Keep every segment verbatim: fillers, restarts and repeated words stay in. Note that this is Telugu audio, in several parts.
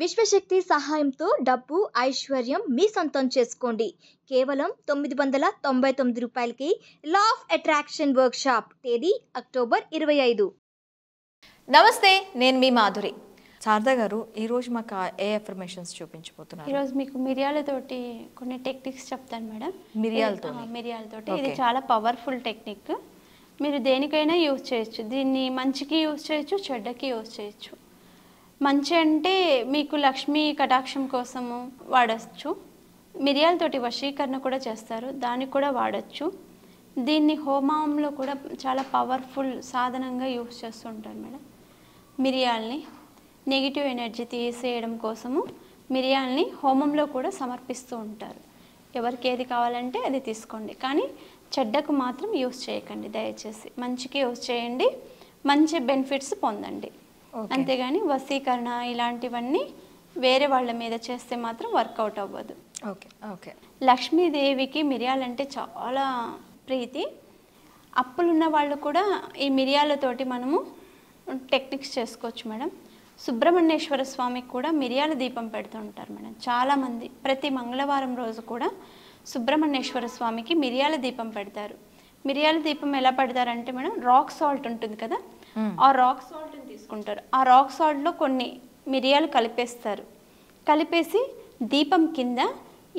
విశ్వశక్తి సహాయంతో డబ్బు ఐశ్వర్యం మీ సొంతం చేసుకోండి కేవలం తొమ్మిది వందల తొంభై తొమ్మిది రూపాయలకి law of attraction workshop తేదీ అక్టోబర్ ఇరవై ఐదు. నమస్తే, నేను మీ మాధురి. శారదా గారు, ఈ రోజు మాకు ఏ అఫర్మేషన్స్ చూపించబోతున్నారు? ఈ రోజు మీకు మిరియాల తోటి కొన్ని టెక్నిక్స్ చెప్తాను మేడం. మిరియాల తోటి మిరియాల తోటి ఇది చాలా పవర్ఫుల్ టెక్నిక్. మీరు దేనికైనా యూజ్ చేయొచ్చు. దీన్ని మంచికి యూజ్ చేయొచ్చు, చెడ్డకి యూజ్ చేయొచ్చు. మంచి అంటే మీకు లక్ష్మీ కటాక్షం కోసము వాడచ్చు. మిరియాలతోటి వశీకరణ కూడా చేస్తారు, దానికి కూడా వాడచ్చు. దీన్ని హోమంలో కూడా చాలా పవర్ఫుల్ సాధనంగా యూజ్ చేస్తుంటారు మేడం. మిరియాలని నెగిటివ్ ఎనర్జీ తీసేయడం కోసము మిరియాలని హోమంలో కూడా సమర్పిస్తూ ఉంటారు. ఎవరికి ఏది కావాలంటే అది తీసుకోండి, కానీ చెడ్డకు మాత్రం యూజ్ చేయకండి. దయచేసి మంచికి యూజ్ చేయండి, మంచి బెనిఫిట్స్ పొందండి. అంతేగాని వశీకరణ ఇలాంటివన్నీ వేరే వాళ్ళ మీద చేస్తే మాత్రం వర్కౌట్ అవ్వదు. ఓకే ఓకే లక్ష్మీదేవికి మిరియాలంటే చాలా ప్రీతి. అప్పులున్న వాళ్ళు కూడా ఈ మిరియాలతోటి మనము టెక్నిక్స్ చేసుకోవచ్చు మేడం. సుబ్రహ్మణ్యేశ్వర స్వామికి కూడా మిరియాల దీపం పెడుతుంటారు మేడం చాలామంది. ప్రతి మంగళవారం రోజు కూడా సుబ్రహ్మణ్యేశ్వర స్వామికి మిరియాల దీపం పెడతారు. మిరియాల దీపం ఎలా పెడతారంటే మేడం, రాక్ సాల్ట్ ఉంటుంది కదా, ఆ రాక్ సాల్ట్ని తీసుకుంటారు. ఆ రాక్ సాల్ట్లో కొన్ని మిరియాలు కలిపేస్తారు. కలిపేసి దీపం కింద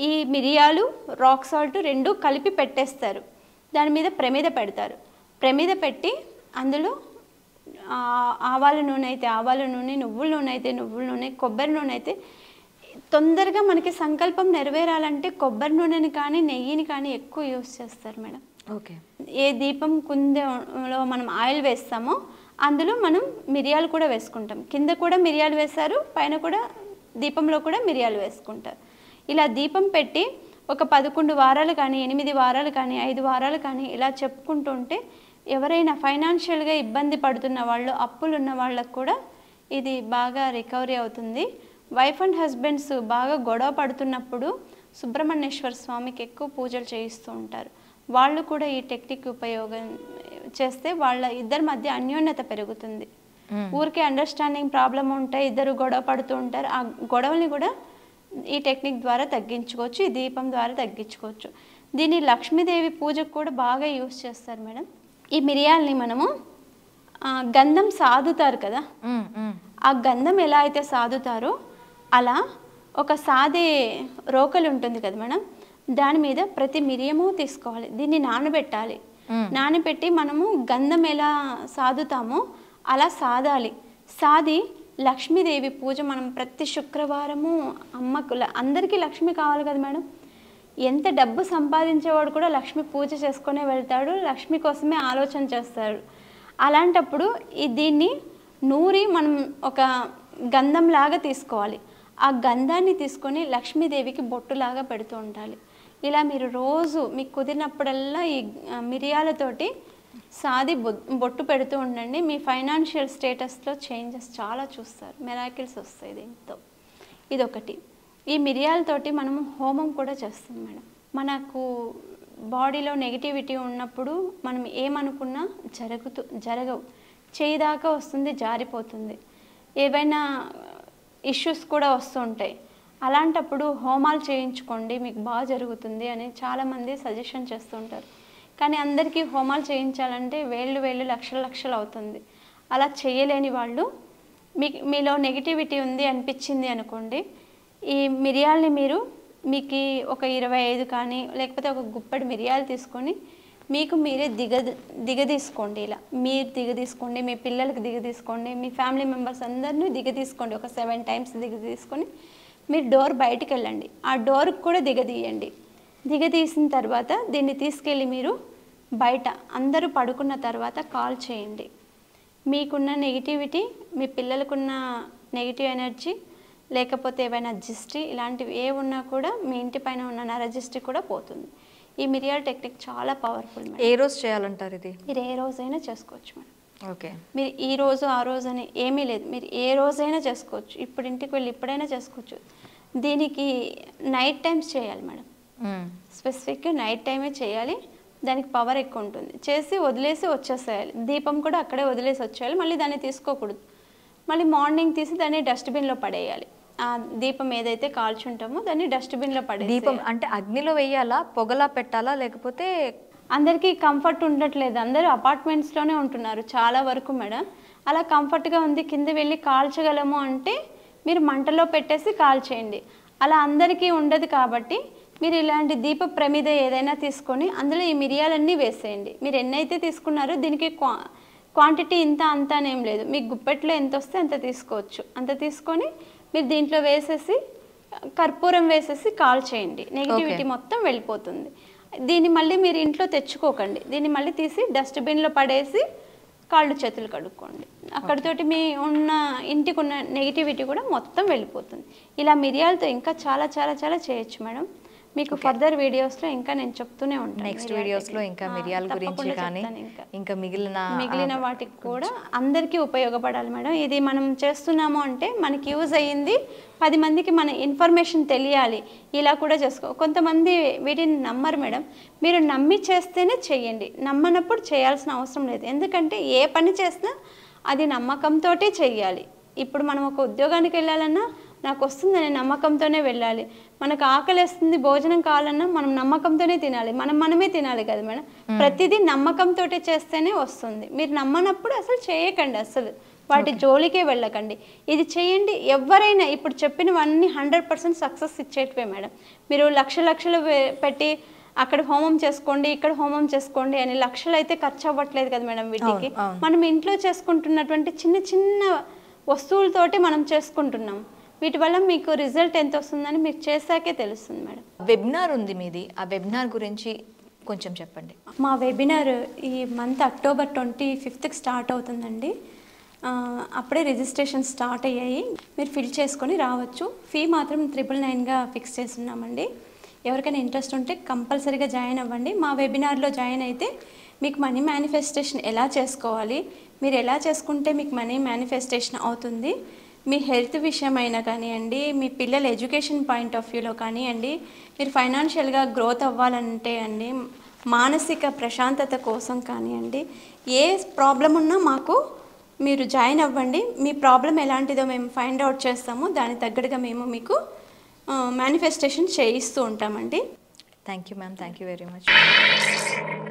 ఈ మిరియాలు రాక్ సాల్ట్ రెండు కలిపి పెట్టేస్తారు. దాని మీద ప్రమిద పెడతారు. ప్రమిద పెట్టి అందులో ఆవాల నూనె అయితే ఆవాల నూనె, నువ్వుల నూనె అయితే నువ్వుల నూనె, కొబ్బరి నూనె అయితే. తొందరగా మనకి సంకల్పం నెరవేరాలంటే కొబ్బరి నూనెని కానీ నెయ్యిని కానీ ఎక్కువ యూజ్ చేస్తారు మేడం. ఓకే ఏ దీపం కుందలో మనం ఆయిల్ వేస్తామో అందులో మనం మిరియాలు కూడా వేసుకుంటాం. కింద కూడా మిరియాలు వేస్తారు, పైన కూడా దీపంలో కూడా మిరియాలు వేసుకుంటారు. ఇలా దీపం పెట్టి ఒక పదకొండు వారాలు కానీ ఎనిమిది వారాలు కానీ ఐదు వారాలు కానీ ఇలా చెప్పుకుంటుంటే ఎవరైనా ఫైనాన్షియల్గా ఇబ్బంది పడుతున్న వాళ్ళు, అప్పులు ఉన్న వాళ్ళకు కూడా ఇది బాగా రికవరీ అవుతుంది. వైఫ్ అండ్ హస్బెండ్స్ బాగా గొడవ పడుతున్నప్పుడు సుబ్రహ్మణ్యేశ్వర స్వామికి ఎక్కువ పూజలు చేయిస్తూ ఉంటారు. వాళ్ళు కూడా ఈ టెక్నిక్ ఉపయోగం చేస్తే వాళ్ళ ఇద్దరి మధ్య అన్యోన్యత పెరుగుతుంది. ఊరికే అండర్స్టాండింగ్ ప్రాబ్లం ఉంటాయి, ఇద్దరు గొడవ పడుతూ ఉంటారు. ఆ గొడవల్ని కూడా ఈ టెక్నిక్ ద్వారా తగ్గించుకోవచ్చు, ఈ దీపం ద్వారా తగ్గించుకోవచ్చు. దీన్ని లక్ష్మీదేవి పూజకు కూడా బాగా యూజ్ చేస్తారు మేడం. ఈ మిరియాలని మనము గంధం సాదుతారు కదా, ఆ గంధం ఎలా అయితే సాదుతారో అలా ఒక సాదే రోకలు ఉంటుంది కదా మేడం, దాని మీద ప్రతి మిరియము తీసుకోవాలి. దీన్ని నానబెట్టాలి. నానబెట్టి మనము గంధం ఎలా సాదుతామో అలా సాదాలి. సాది లక్ష్మీదేవి పూజ మనం ప్రతి శుక్రవారము అమ్మకు, అందరికీ లక్ష్మి కావాలి కదా మేడం. ఎంత డబ్బు సంపాదించేవాడు కూడా లక్ష్మి పూజ చేసుకునే వెళ్తాడు, లక్ష్మి కోసమే ఆలోచన చేస్తాడు. అలాంటప్పుడు ఈ దీన్ని నూరి మనం ఒక గంధంలాగా తీసుకోవాలి. ఆ గంధాన్ని తీసుకొని లక్ష్మీదేవికి బొట్టులాగా పెడుతూ ఉండాలి. ఇలా మీరు రోజు మీకు కుదిరినప్పుడల్లా ఈ మిరియాలతోటి సాది బొట్టు పెడుతూ ఉండండి. మీ ఫైనాన్షియల్ స్టేటస్లో చేంజెస్ చాలా చూస్తారు, మిరాకిల్స్ వస్తాయి దీంతో. ఇదొకటి. ఈ మిరియాలతోటి మనము హోమం కూడా చేస్తాం మేడం. మనకు బాడీలో నెగిటివిటీ ఉన్నప్పుడు మనం ఏమనుకున్నా జరుగుతూ జరగవు, చేయిదాకా వస్తుంది, జారిపోతుంది. ఏవైనా ఇష్యూస్ కూడా వస్తూ ఉంటాయి. అలాంటప్పుడు హోమాలు చేయించుకోండి, మీకు బాగా జరుగుతుంది అని చాలామంది సజెషన్ చేస్తుంటారు. కానీ అందరికీ హోమాలు చేయించాలంటే వేళ్ళు వేళ్ళు లక్షల లక్షలు అవుతుంది. అలా చేయలేని వాళ్ళు, మీ మీలో నెగిటివిటీ ఉంది అనిపించింది అనుకోండి, ఈ మిరియాలని మీరు మీకు ఒక ఇరవై ఐదు కానీ లేకపోతే ఒక గుప్పెడు మిరియాలు తీసుకొని మీకు మీరే దిగ దిగదీసుకోండి ఇలా మీరు దిగదీసుకోండి, మీ పిల్లలకు దిగదీసుకోండి, మీ ఫ్యామిలీ మెంబర్స్ అందరినీ దిగదీసుకోండి. ఒక సెవెన్ టైమ్స్ దిగదీసుకొని మీరు డోర్ బయటకు వెళ్ళండి. ఆ డోర్కి కూడా దిగదీయండి. దిగదీసిన తర్వాత దీన్ని తీసుకెళ్ళి మీరు బయట అందరూ పడుకున్న తర్వాత కాల్ చేయండి. మీకున్న నెగిటివిటీ, మీ పిల్లలకున్న నెగిటివ్ ఎనర్జీ, లేకపోతే ఏవైనా జిస్టి ఇలాంటివి ఏ ఉన్నా కూడా మీ ఇంటి పైన ఉన్న నరజిస్టి కూడా పోతుంది. ఈ మిరియాల టెక్నిక్ చాలా పవర్ఫుల్. ఏ రోజు చేయాలంటారు ఇది? మీరు ఏ రోజైనా చేసుకోవచ్చు మేడం. ఓకే మీరు ఈ రోజు ఆ రోజు అని ఏమీ లేదు, మీరు ఏ రోజైనా చేసుకోవచ్చు. ఇప్పుడు ఇంటికి వెళ్ళి ఇప్పుడైనా చేసుకోవచ్చు. దీనికి నైట్ టైమ్స్ చేయాలి మేడం. స్పెసిఫిక్గా నైట్ టైమే చేయాలి, దానికి పవర్ ఎక్కువ ఉంటుంది. చేసి వదిలేసి వచ్చేసేయాలి. దీపం కూడా అక్కడే వదిలేసి వచ్చేయాలి. మళ్ళీ దాన్ని తీసుకోకూడదు. మళ్ళీ మార్నింగ్ తీసి దాన్ని డస్ట్బిన్లో పడేయాలి. దీపం ఏదైతే కాల్చుంటామో దాన్ని డస్ట్ బిన్ లో పడేసి దీపం అంటే అగ్నిలో వేయాలా పొగలా పెట్టాలా లేకపోతే అందరికీ కంఫర్ట్ ఉండట్లేదు అందరూ అపార్ట్మెంట్స్ లోనే ఉంటున్నారు చాలా వరకు మేడం అలా కంఫర్ట్ గా ఉంది కింద వెళ్ళి కాల్చగలము అంటే మీరు మంటలో పెట్టేసి కాల్చేయండి అలా అందరికీ ఉండదు కాబట్టి మీరు ఇలాంటి దీప ప్రమిద ఏదైనా తీసుకొని అందులో ఈ మిరియాలన్నీ వేసేయండి మీరు ఎన్నైతే తీసుకున్నారో దీనికి క్వాంటిటీ ఇంత అంత నేం లేదు మీ గుప్పెట్లో ఎంత వస్తే అంత తీసుకోవచ్చు అంత తీసుకొని మీరు దీంట్లో వేసేసి కర్పూరం వేసేసి కాల్చేయండి నెగటివిటీ మొత్తం వెళ్ళిపోతుంది దీని మళ్ళీ మీరు ఇంట్లో తెచ్చుకోకండి దీని మళ్ళీ తీసి డస్ట్ బిన్ లో పడేసి కాళ్ళు చేతులు కడుక్కోండి అక్కడతోటి మీ ఉన్న ఇంటికి ఉన్న నెగటివిటీ కూడా మొత్తం వెళ్ళిపోతుంది ఇలా మిరియాలతో ఇంకా చాలా చాలా చాలా చేయొచ్చు మేడం మీకు ఫర్దర్ వీడియోస్ లో ఇంకా నేను చెప్తూనే ఉంటాను నెక్స్ట్ వీడియోస్ లో ఇంకా మిరియాల గురించి కానీ ఇంకా మిగిలిన మిగిలిన వాటికి కూడా అందరికీ ఉపయోగపడాలి మేడం ఇది మనం చేస్తున్నాము అంటే మనకి యూజ్ అయ్యింది పది మందికి మన ఇన్ఫర్మేషన్ తెలియాలి ఇలా కూడా చేసుకో కొంతమంది వీటిని నమ్మరు మేడం మీరు నమ్మి చేస్తేనే చేయండి నమ్మనప్పుడు చేయాల్సిన అవసరం లేదు ఎందుకంటే ఏ పని చేసినా అది నమ్మకంతోటే చేయాలి ఇప్పుడు మనం ఒక ఉద్యోగానికి వెళ్ళాలన్నా నాకు వస్తుందనే నమ్మకంతోనే వెళ్ళాలి మనకు ఆకలిస్తుంది భోజనం కావాలన్నా మనం నమ్మకంతోనే తినాలి మనం మనమే తినాలి కదా మేడం ప్రతిదీ నమ్మకంతో చేస్తేనే వస్తుంది మీరు నమ్మనప్పుడు అసలు చేయకండి అసలు వాటి జోలికే వెళ్ళకండి ఇది చేయండి ఎవరైనా ఇప్పుడు చెప్పినవన్నీ హండ్రెడ్ పర్సెంట్ సక్సెస్ ఇచ్చేటివే మేడం మీరు లక్ష లక్షలు పెట్టి అక్కడ హోమం చేసుకోండి ఇక్కడ హోమం చేసుకోండి అని లక్షలు అయితే ఖర్చు అవ్వట్లేదు కదా మేడం వీటికి మనం ఇంట్లో చేసుకుంటున్నటువంటి చిన్న చిన్న వస్తువులతోటి మనం చేసుకుంటున్నాం వీటి వల్ల మీకు రిజల్ట్ ఎంత వస్తుందని మీరు చేశాకే తెలుస్తుంది మేడం వెబినార్ ఉంది మీది ఆ వెబినార్ గురించి కొంచెం చెప్పండి మా వెబినార్ ఈ మంత్ అక్టోబర్ ట్వంటీ ఫిఫ్త్కి స్టార్ట్ అవుతుందండి అప్పుడే రిజిస్ట్రేషన్ స్టార్ట్ అయ్యాయి మీరు ఫిల్ చేసుకొని రావచ్చు ఫీ మాత్రం ట్రిపుల్ నైన్గా ఫిక్స్ చేస్తున్నామండి ఎవరికైనా ఇంట్రెస్ట్ ఉంటే కంపల్సరీగా జాయిన్ అవ్వండి మా వెబినార్లో జాయిన్ అయితే మీకు మనీ మేనిఫెస్టేషన్ ఎలా చేసుకోవాలి మీరు ఎలా చేసుకుంటే మీకు మనీ మేనిఫెస్టేషన్ అవుతుంది మీ హెల్త్ విషయమైనా కానివ్వండి మీ పిల్లల ఎడ్యుకేషన్ పాయింట్ ఆఫ్ వ్యూలో కానివ్వండి మీరు ఫైనాన్షియల్గా గ్రోత్ అవ్వాలంటే అండి మానసిక ప్రశాంతత కోసం కానివ్వండి ఏ ప్రాబ్లం ఉన్నా మాకు మీరు జాయిన్ అవ్వండి మీ ప్రాబ్లం ఎలాంటిదో మేము ఫైండ్ అవుట్ చేస్తాము దాని తగ్గట్టుగా మేము మీకు మేనిఫెస్టేషన్ చేయిస్తూ ఉంటామండి thank you ma'am thank you very much